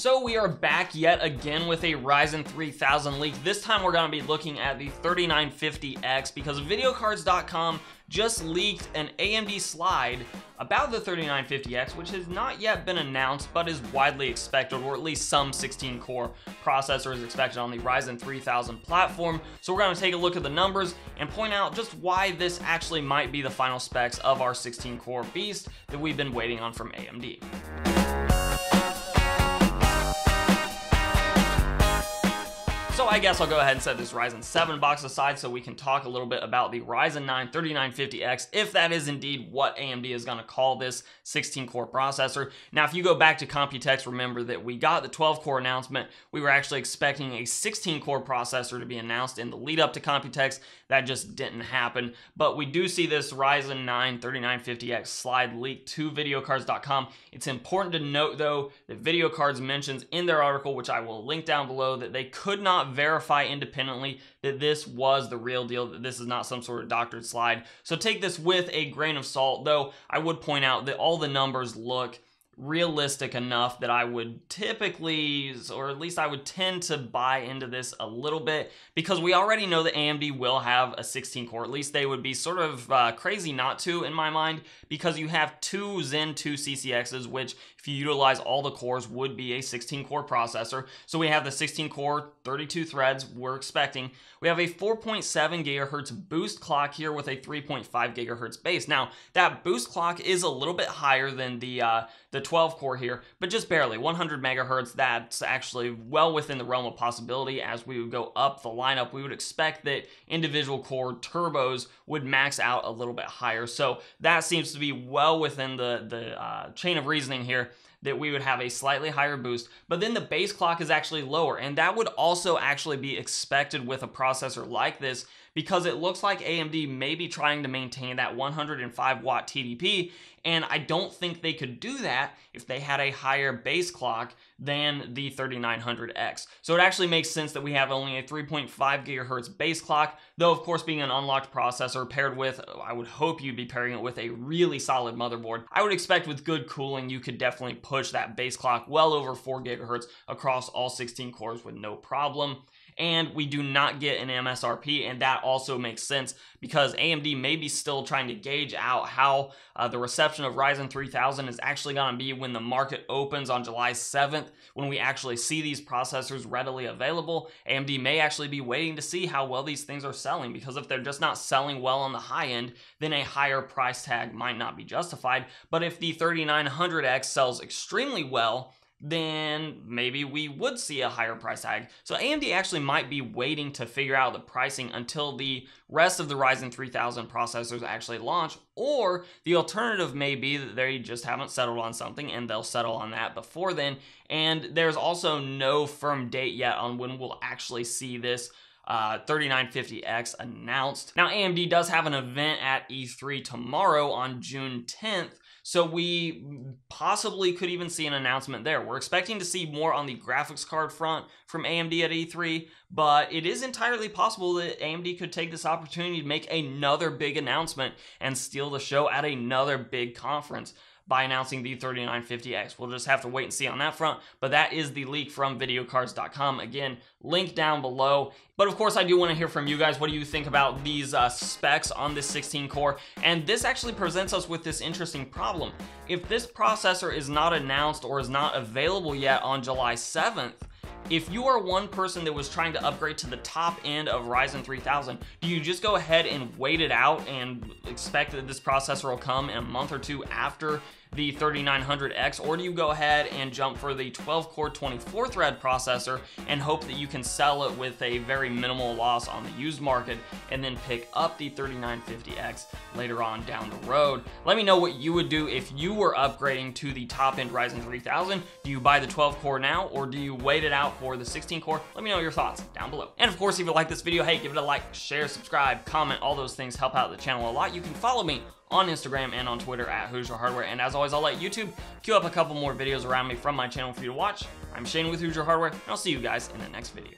So we are back yet again with a Ryzen 3000 leak. This time we're going to be looking at the 3950X because VideoCardz.com just leaked an AMD slide about the 3950X, which has not yet been announced, but is widely expected, or at least some 16-core processor is expected on the Ryzen 3000 platform. So we're gonna take a look at the numbers and point out just why this actually might be the final specs of our 16-core beast that we've been waiting on from AMD. So I guess I'll go ahead and set this Ryzen 7 box aside so we can talk a little bit about the Ryzen 9 3950X, if that is indeed what AMD is going to call this 16-core processor. Now, if you go back to Computex, remember that we got the 12-core announcement. We were actually expecting a 16-core processor to be announced in the lead-up to Computex. That just didn't happen. But we do see this Ryzen 9 3950X slide leak to VideoCardz.com. It's important to note, though, that VideoCardz mentions in their article, which I will link down below, that they could not verify independently that this was the real deal, that this is not some sort of doctored slide. So take this with a grain of salt, though I would point out that all the numbers look realistic enough that I would typically, or at least I would tend to buy into this a little bit, because we already know that AMD will have a 16-core. At least they would be sort of crazy not to, in my mind, because you have two Zen 2 CCXs, which if you utilize all the cores would be a 16-core processor. So we have the 16-core, 32 threads we're expecting. We have a 4.7 gigahertz boost clock here with a 3.5 gigahertz base. Now that boost clock is a little bit higher than the 12 core here, but just barely 100 megahertz. That's actually well within the realm of possibility. As we would go up the lineup, we would expect that individual core turbos would max out a little bit higher. So that seems to be well within the chain of reasoning here, that we would have a slightly higher boost, but then the base clock is actually lower. And that would also actually be expected with a processor like this, because it looks like AMD may be trying to maintain that 105 watt TDP. And I don't think they could do that if they had a higher base clock than the 3900X. So it actually makes sense that we have only a 3.5 gigahertz base clock, though of course being an unlocked processor paired with, I would hope you'd be pairing it with a really solid motherboard. I would expect with good cooling, you could definitely push that base clock well over 4 gigahertz across all 16 cores with no problem. And we do not get an MSRP, and that also makes sense because AMD may be still trying to gauge out how the reception of Ryzen 3000 is actually going to be when the market opens on July 7th, when we actually see these processors readily available. AMD may actually be waiting to see how well these things are selling, because if they're just not selling well on the high end, then a higher price tag might not be justified. But if the 3900X sells extremely well, then maybe we would see a higher price tag. So AMD actually might be waiting to figure out the pricing until the rest of the Ryzen 3000 processors actually launch, or the alternative may be that they just haven't settled on something and they'll settle on that before then. And there's also no firm date yet on when we'll actually see this 3950X announced. Now AMD does have an event at E3 tomorrow on June 10th, so we possibly could even see an announcement there. We're expecting to see more on the graphics card front from AMD at E3, but it is entirely possible that AMD could take this opportunity to make another big announcement and steal the show at another big conference by announcing the 3950X. We'll just have to wait and see on that front, but that is the leak from VideoCardz.com. Again, link down below. But of course, I do want to hear from you guys. What do you think about these specs on this 16-core? And this actually presents us with this interesting problem. If this processor is not announced or is not available yet on July 7th, if you are one person that was trying to upgrade to the top end of Ryzen 3000, do you just go ahead and wait it out and expect that this processor will come in a month or two after the 3900X, or do you go ahead and jump for the 12-core 24-thread processor and hope that you can sell it with a very minimal loss on the used market and then pick up the 3950X later on down the road? Let me know what you would do if you were upgrading to the top-end Ryzen 3000. Do you buy the 12-core now, or do you wait it out for the 16-core? Let me know your thoughts down below. And of course, if you like this video, hey, give it a like, share, subscribe, comment. All those things help out the channel a lot. You can follow me on Instagram and on Twitter at Hoosier Hardware. And as always, I'll let YouTube queue up a couple more videos around me from my channel for you to watch. I'm Shane with Hoosier Hardware, and I'll see you guys in the next video.